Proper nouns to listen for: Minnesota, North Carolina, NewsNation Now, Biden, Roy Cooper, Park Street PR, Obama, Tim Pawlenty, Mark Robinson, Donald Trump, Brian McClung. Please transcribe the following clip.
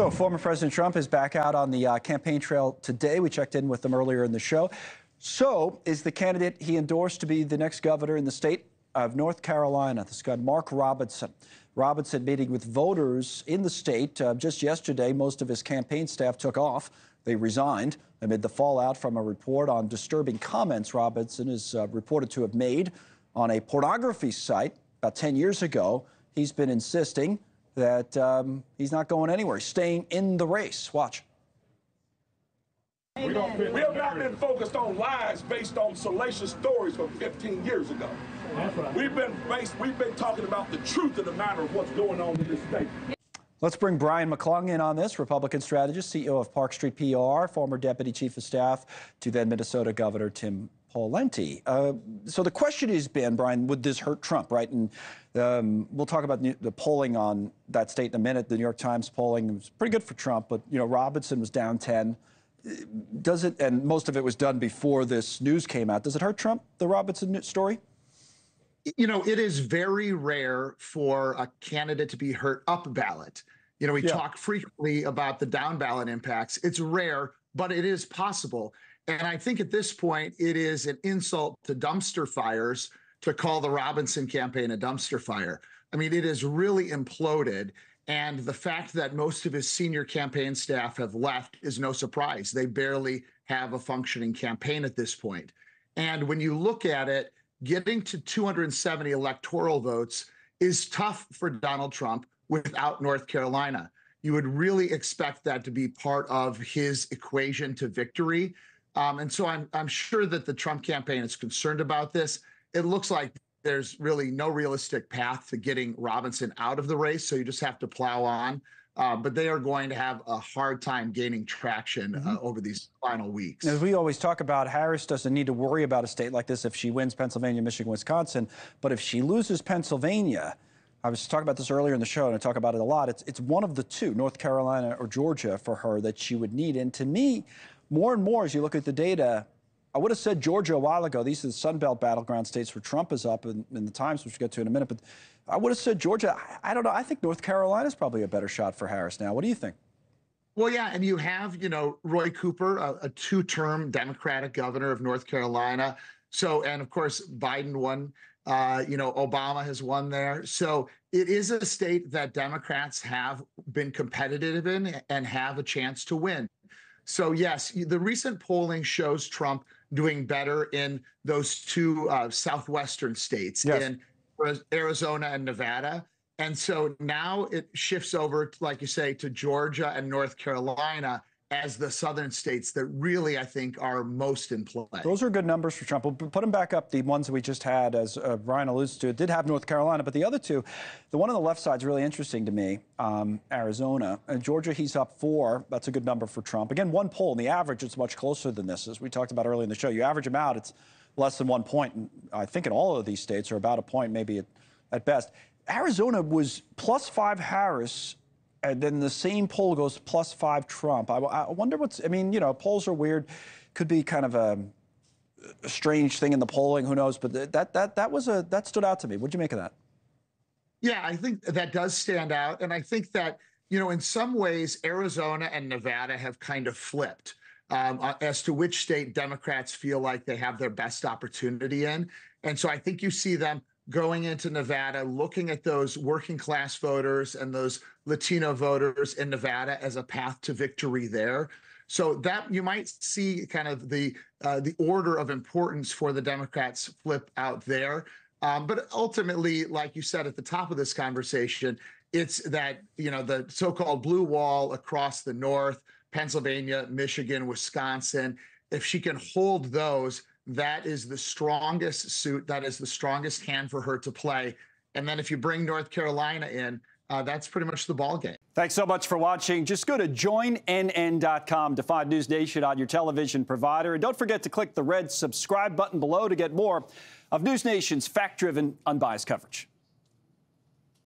So former President Trump is back out on the campaign trail today. We checked in with him earlier in the show. So is the candidate he endorsed to be the next governor in the state of North Carolina, this guy Mark Robinson. Robinson meeting with voters in the state just yesterday. Most of his campaign staff took off. They resigned amid the fallout from a report on disturbing comments Robinson is reported to have made on a pornography site about 10 years ago. He's been insisting that he's not going anywhere, staying in the race. Watch. We have not been focused on lies based on salacious stories from 15 years ago. We've been talking about the truth of the matter of what's going on in this state. Let's bring Brian McClung in on this, Republican strategist, CEO of Park Street PR, former deputy chief of staff to then Minnesota Governor Tim Pawlenty. So the question has been, Brian, would this hurt Trump, right? And we'll talk about the polling on that state in a minute. The New York Times polling was pretty good for Trump, but, you know, Robinson was down 10. Does it, and most of it was done before this news came out, does it hurt Trump, the Robinson story? You know, it is very rare for a candidate to be hurt up ballot. You know, we talk frequently about the down ballot impacts. It's rare, but it is possible. And I think at this point, it is an insult to dumpster fires to call the Robinson campaign a dumpster fire. I mean, it is really imploded. And the fact that most of his senior campaign staff have left is no surprise. They barely have a functioning campaign at this point. And when you look at it, getting to 270 electoral votes is tough for Donald Trump without North Carolina. You would really expect that to be part of his equation to victory. And so I'm sure that the Trump campaign is concerned about this. It looks like there's really no realistic path to getting Robinson out of the race, so you just have to plow on. But they are going to have a hard time gaining traction over these final weeks. As we always talk about, Harris doesn't need to worry about a state like this if she wins Pennsylvania, Michigan, Wisconsin. But if she loses Pennsylvania, I was talking about this earlier in the show, and I talk about it a lot, it's one of the two, North Carolina or Georgia, for her that she would need. And to me, more and more as you look at the data, I would have said Georgia a while ago. These are the Sun Belt battleground states where Trump is up in the Times, which we'll get to in a minute. But I would have said Georgia. I don't know. I think North Carolina is probably a better shot for Harris now. What do you think? Well, yeah, and you have, you know, Roy Cooper, a two-term Democratic governor of North Carolina. So, and of course, Biden won. You know, Obama has won there. So it is a state that Democrats have been competitive in and have a chance to win. So, yes, the recent polling shows Trump doing better in those two southwestern states, in Arizona and Nevada. And so now it shifts over, like you say, to Georgia and North Carolina as the southern states that really, I think, are most in play. Those are good numbers for Trump. We'll put them back up, the ones that we just had, as Brian alludes to. It did have North Carolina, but the other two, the one on the left side is really interesting to me, Arizona. And Georgia, he's up 4. That's a good number for Trump. Again, one poll, and the average is much closer than this. As we talked about earlier in the show, you average them out, it's less than 1 point. And I think in all of these states, or about a point, maybe at best. Arizona was +5 Harris, and then the same poll goes +5 Trump. I wonder what's, I mean, you know, polls are weird. Could be kind of a strange thing in the polling, who knows? But that stood out to me. What'd you make of that? Yeah, I think that does stand out. And I think that, you know, in some ways, Arizona and Nevada have kind of flipped as to which state Democrats feel like they have their best opportunity in. And so I think you see them going into Nevada, looking at those working class voters and those Latino voters in Nevada as a path to victory there. So that you might see kind of the order of importance for the Democrats flip out there. But ultimately, like you said at the top of this conversation, it's that, you know, the so-called blue wall across the north, Pennsylvania, Michigan, Wisconsin, if she can hold those, that is the strongest suit. That is the strongest hand for her to play. And then if you bring North Carolina in, that's pretty much the ballgame. Thanks so much for watching. Just go to joinnn.com to find NewsNation on your television provider. And don't forget to click the red subscribe button below to get more of NewsNation's fact-driven, unbiased coverage.